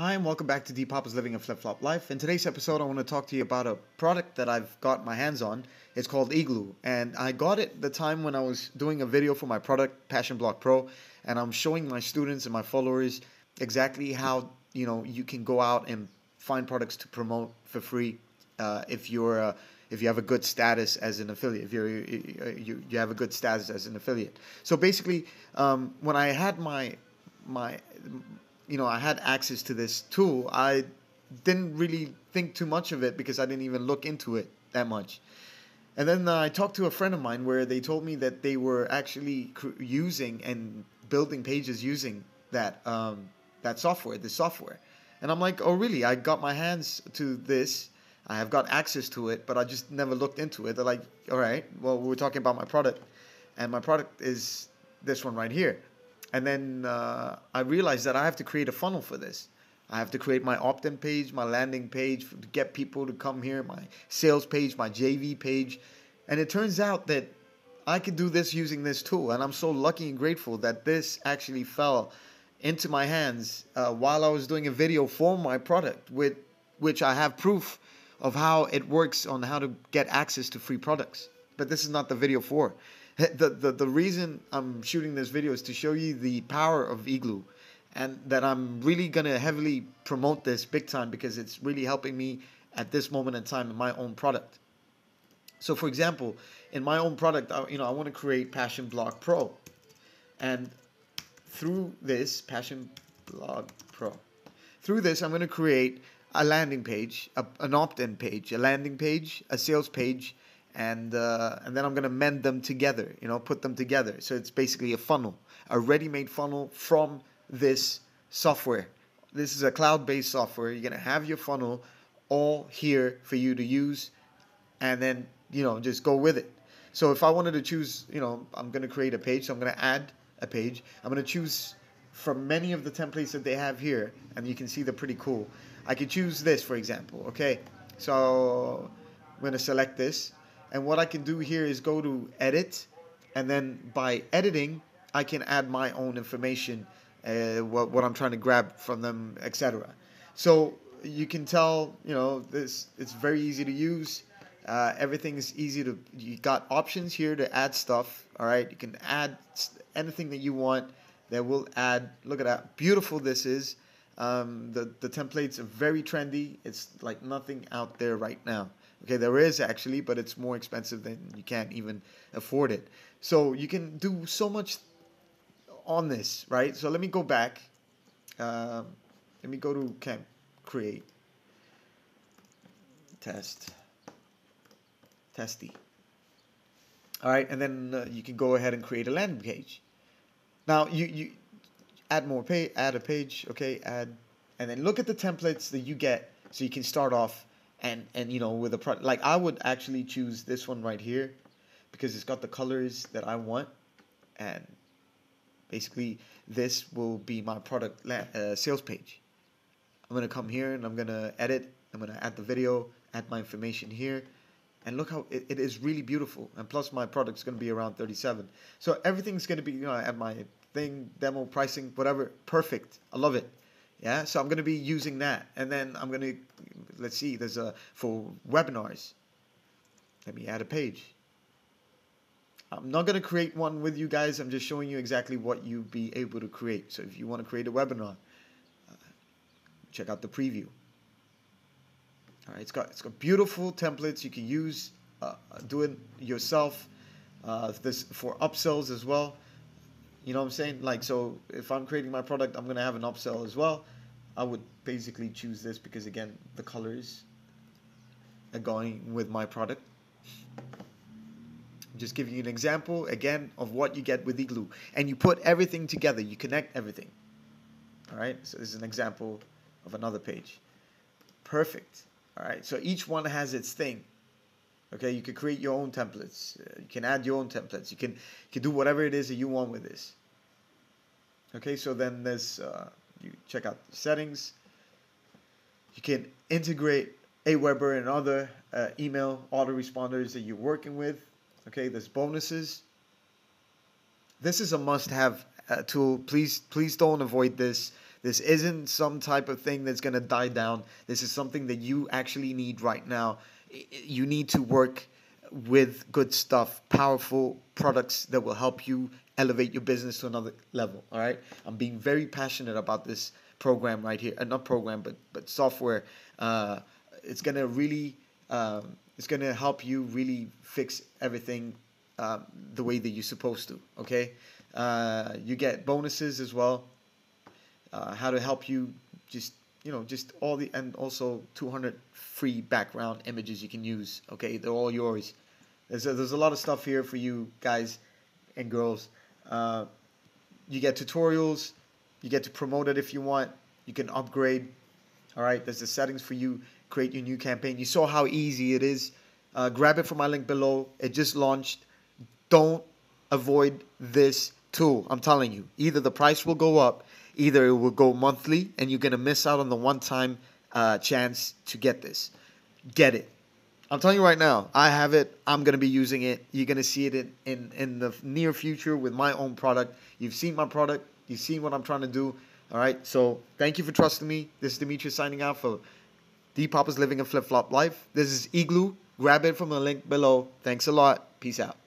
Hi and welcome back to D-Papa's Living a Flip-Flop Life. In today's episode I want to talk to you about a product that I've got my hands on. It's called Igloo, and I got it the time when I was doing a video for my product Passion Blog Pro, and I'm showing my students and my followers exactly how you can go out and find products to promote for free if you have a good status as an affiliate, if you have a good status as an affiliate. So basically when I had I had access to this tool, I didn't really think too much of it because I didn't even look into it that much. And then I talked to a friend of mine where they told me that they were actually using and building pages using that this software. And I'm like, oh really? I got my hands to this. I have got access to it, but I just never looked into it. They're like, all right, well, we're talking about my product, and my product is this one right here. And then I realized that I have to create a funnel for this. I have to create my opt-in page, my landing page to get people to come here, my sales page, my JV page. And it turns out that I could do this using this tool. And I'm so lucky and grateful that this actually fell into my hands while I was doing a video for my product, with which I have proof of how it works on how to get access to free products. But this is not the video for. The reason I'm shooting this video is to show you the power of Igloo, and that I'm really going to heavily promote this big time because it's really helping me at this moment in time in my own product. So for example, in my own product, I want to create Passion Blog Pro, and through this Passion Blog Pro, through this I'm going to create a landing page, an opt-in page, a landing page, a sales page, and then I'm going to mend them together, put them together. So it's basically a funnel, a ready-made funnel from this software. This is a cloud-based software. You're going to have your funnel all here for you to use, and then, just go with it. So if I wanted to choose, I'm going to create a page, so I'm going to add a page. I'm going to choose from many of the templates that they have here, and you can see they're pretty cool. I could choose this, for example, okay? So I'm going to select this. And what I can do here is go to edit, and then by editing, I can add my own information, what I'm trying to grab from them, etc. So you can tell, it's very easy to use. Everything is easy to. You got options here to add stuff. All right, you can add anything that you want. That will add. Look at how beautiful this is. The templates are very trendy. It's like nothing out there right now. Okay, there is actually, but it's more expensive than you can't even afford it. So you can do so much on this, right? So let me go back. Let me go to Camp, create, testy. All right, and then you can go ahead and create a landing page. Now you add more page, add a page, okay, add, and then look at the templates that you get, so you can start off. And with a product, like I would actually choose this one right here because it's got the colors that I want, and basically this will be my product sales page. I'm gonna come here and I'm gonna edit. I'm gonna add the video, add my information here, and look how it is really beautiful. And plus my product's gonna be around 37. So everything's gonna be at my thing, demo, pricing, whatever. Perfect. I love it. Yeah, so I'm going to be using that. And then I'm going to, let's see, there's a, for webinars. Let me add a page. I'm not going to create one with you guys. I'm just showing you exactly what you'll be able to create. So if you want to create a webinar, check out the preview. All right, it's got beautiful templates you can use, do it yourself, this for upsells as well. You know what I'm saying? Like, so if I'm creating my product, I'm going to have an upsell as well. I would basically choose this because, again, the colors are going with my product. I'm just giving you an example, again, of what you get with Igloo. And you put everything together. You connect everything. All right? So this is an example of another page. Perfect. All right? So each one has its thing. Okay, you can create your own templates. You can add your own templates. You can do whatever it is that you want with this. Okay, so then there's you check out the settings. You can integrate AWeber and other email autoresponders that you're working with. Okay, there's bonuses. This is a must-have tool. Please don't avoid this. This isn't some type of thing that's going to die down. This is something that you actually need right now. You need to work with good stuff, powerful products that will help you elevate your business to another level, all right? I'm being very passionate about this program right here. Not program, but software. It's going to really... it's going to help you really fix everything the way that you're supposed to, okay? You get bonuses as well. How to help you just, you know, just all the... And also 200 free background images you can use, okay? They're all yours. There's a lot of stuff here for you guys and girls. You get tutorials. You get to promote it if you want. You can upgrade, all right? There's the settings for you. Create your new campaign. You saw how easy it is. Grab it from my link below. It just launched. Don't avoid this tool. I'm telling you, either the price will go up, either it will go monthly, and you're going to miss out on the one-time chance to get this. Get it. I'm telling you right now, I have it. I'm going to be using it. You're going to see it in the near future with my own product. You've seen my product. You've seen what I'm trying to do. All right, so thank you for trusting me. This is Demetris signing out for D-Papa's Living a Flip-Flop Life. This is Igloo. Grab it from the link below. Thanks a lot. Peace out.